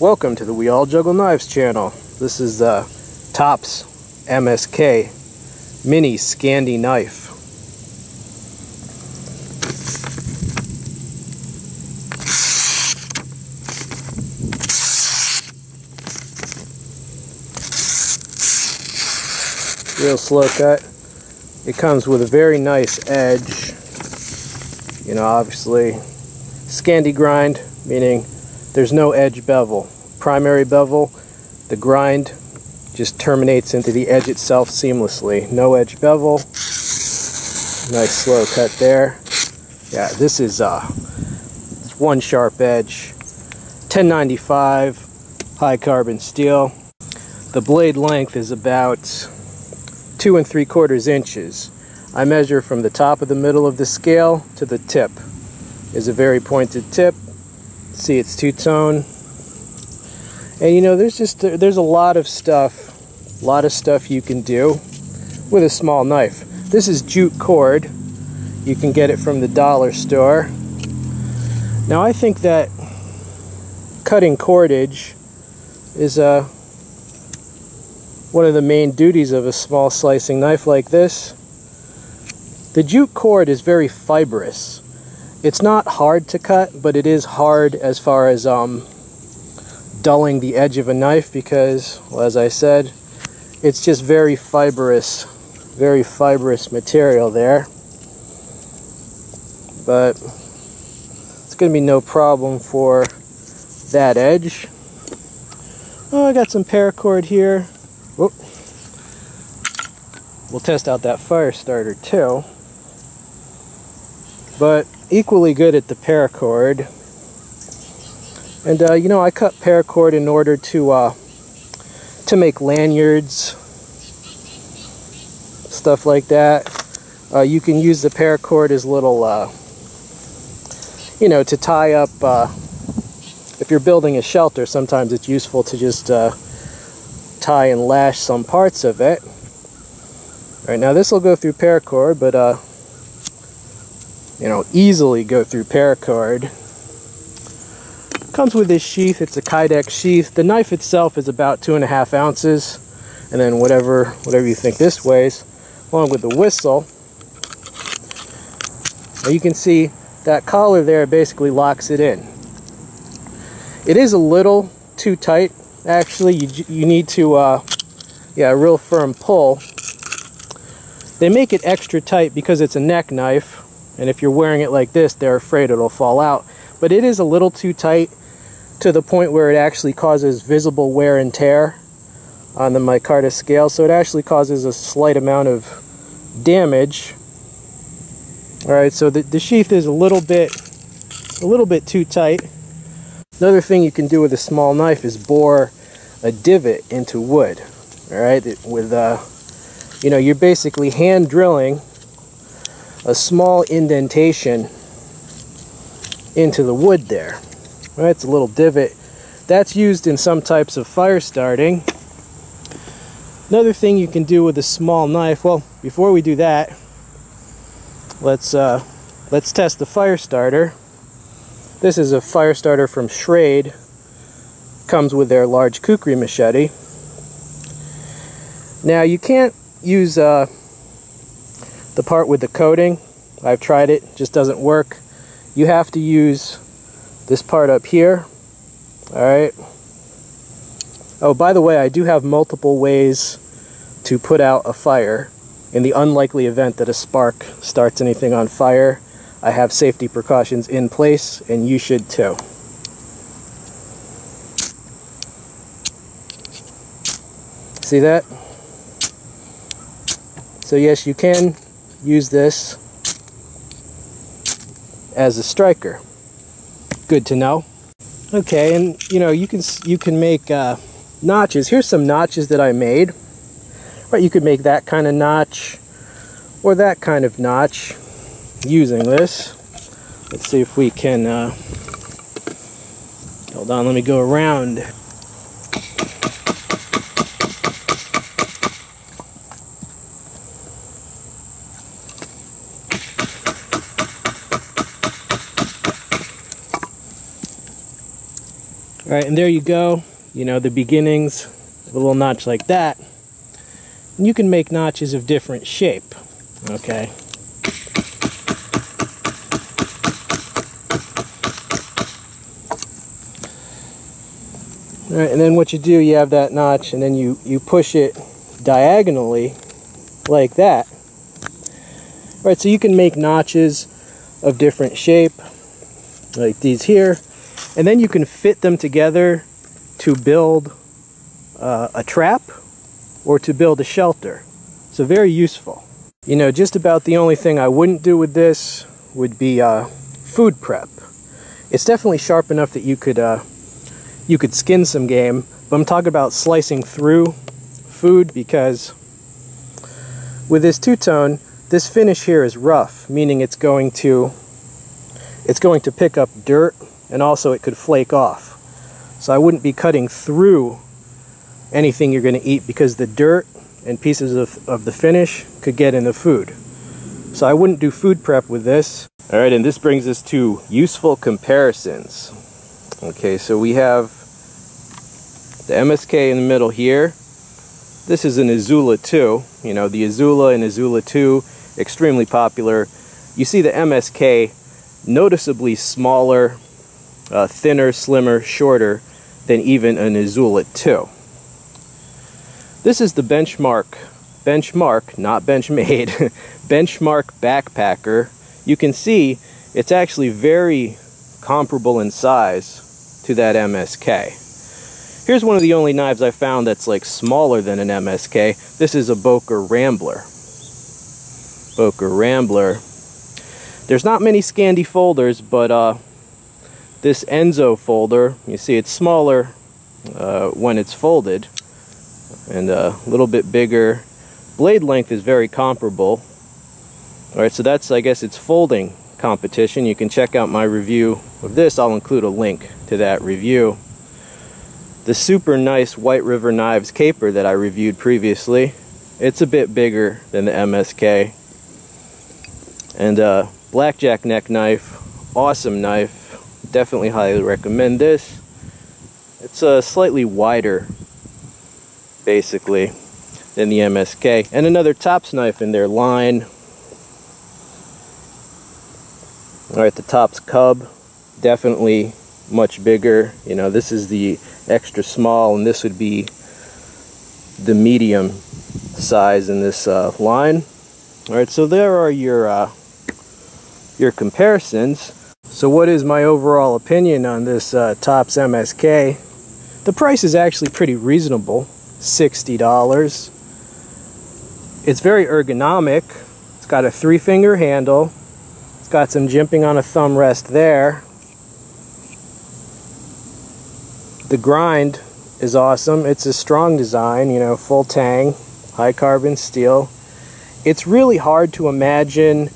Welcome to the We All Juggle Knives channel. This is the TOPS MSK Mini Scandi Knife. Real slow cut. It comes with a very nice edge. You know, obviously, Scandi grind, meaning there's no edge bevel. Primary bevel, the grind just terminates into the edge itself seamlessly. No edge bevel. Nice slow cut there. Yeah, this is it's one sharp edge. 1095 high carbon steel. The blade length is about 2 3/4 inches. I measure from the top of the middle of the scale to the tip. Is a very pointed tip. See, it's two-tone. And you know, there's a lot of stuff, you can do with a small knife. This is jute cord. You can get it from the dollar store. Now I think that cutting cordage is one of the main duties of a small slicing knife like this. The jute cord is very fibrous. It's not hard to cut, but it is hard as far as dulling the edge of a knife because, well, as I said, it's just very fibrous material there. But it's going to be no problem for that edge. Oh, I got some paracord here. Whoop. We'll test out that fire starter too. But equally good at the paracord. And you know, I cut paracord in order to make lanyards, stuff like that. You can use the paracord as little, you know, to tie up. If you're building a shelter, sometimes it's useful to just tie and lash some parts of it. Alright, now this will go through paracord, but you know, easily go through paracord. Comes with this sheath. It's a Kydex sheath. The knife itself is about 2.5 ounces, and then whatever you think this weighs, along with the whistle. Now you can see that collar there basically locks it in. It is a little too tight. Actually, you need to, yeah, a real firm pull. They make it extra tight because it's a neck knife, and if you're wearing it like this, they're afraid it'll fall out. But it is a little too tight to the point where it actually causes visible wear and tear on the micarta scale, so it actually causes a slight amount of damage. Alright, so the sheath is a little bit too tight. Another thing you can do with a small knife is bore a divot into wood. All right, with you know, you're basically hand drilling a small indentation into the wood there. All right, it's a little divot that's used in some types of fire starting. Another thing you can do with a small knife. Well, before we do that, let's test the fire starter. This is a fire starter from Schrade. Comes with their large kukri machete. Now you can't use the part with the coating. I've tried it, just doesn't work. You have to use this part up here. All right. Oh, by the way, I do have multiple ways to put out a fire. In the unlikely event that a spark starts anything on fire, I have safety precautions in place, and you should too. See that? So yes, you can use this as a striker. Good to know. Okay, and you know, you can make notches. Here's some notches that I made. Right, you could make that kind of notch or that kind of notch using this. Let's see if we can. Hold on, let me go around. All right, and there you go. You know, the beginnings of a little notch like that. And you can make notches of different shape, okay? All right, and then what you do, you have that notch, and then you push it diagonally like that. All right, so you can make notches of different shape, like these here, and then you can fit them together to build a trap or to build a shelter. So very useful. You know, just about the only thing I wouldn't do with this would be food prep. It's definitely sharp enough that you could skin some game, but I'm talking about slicing through food, because with this two-tone, this finish here is rough, meaning it's going to pick up dirt, and also it could flake off. So I wouldn't be cutting through anything you're going to eat, because the dirt and pieces of the finish could get in the food. So I wouldn't do food prep with this. All right, and this brings us to useful comparisons. Okay, so we have the MSK in the middle here. This is an Azula 2. You know, the Azula and Azula 2, extremely popular. You see the MSK, noticeably smaller, thinner, slimmer, shorter than even an Azula 2. This is the Benchmark, not Benchmade, Benchmark Backpacker. You can see it's actually very comparable in size to that MSK. Here's one of the only knives I found that's like smaller than an MSK. This is a Boker Rambler. Boker Rambler. There's not many Scandi folders, but this Enzo folder, you see it's smaller when it's folded and a little bit bigger. Blade length is very comparable. All right, so that's, I guess, it's folding competition. You can check out my review of this. I'll include a link to that review. The super nice White River Knives Caper that I reviewed previously, it's a bit bigger than the MSK. And Blackjack neck knife, awesome knife, definitely highly recommend this. It's slightly wider basically than the MSK. And another TOPS knife in their line. All right, the TOPS Cub, definitely much bigger. You know, this is the extra small, and this would be the medium size in this line. All right, so there are your comparisons. So what is my overall opinion on this TOPS MSK? The price is actually pretty reasonable, $60. It's very ergonomic. It's got a 3-finger handle. Got some jimping on a thumb rest there. The grind is awesome. It's a strong design, you know, full tang, high carbon steel. It's really hard to imagine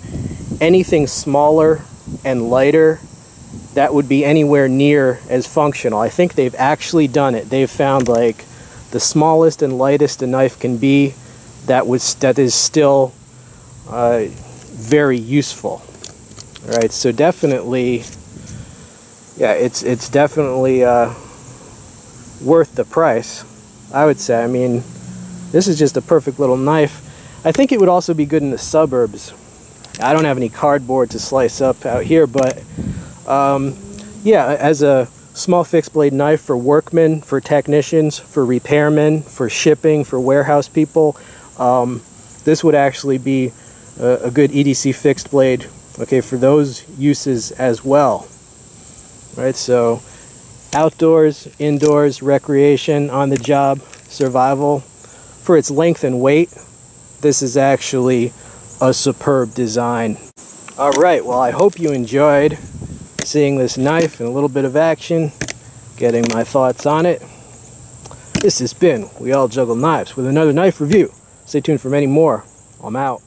anything smaller and lighter that would be anywhere near as functional. I think they've actually done it. They've found like the smallest and lightest a knife can be that is still very useful. All right, so definitely, yeah, it's definitely worth the price, I would say. I mean, this is just a perfect little knife. I think it would also be good in the suburbs. I don't have any cardboard to slice up out here, but yeah, as a small fixed blade knife for workmen, for technicians, for repairmen, for shipping, for warehouse people, this would actually be a good EDC fixed blade. Okay, for those uses as well. All right, so outdoors, indoors, recreation, on the job, survival. For its length and weight, this is actually a superb design. All right, well, I hope you enjoyed seeing this knife and a little bit of action, getting my thoughts on it. This has been We All Juggle Knives with another knife review. Stay tuned for many more. I'm out.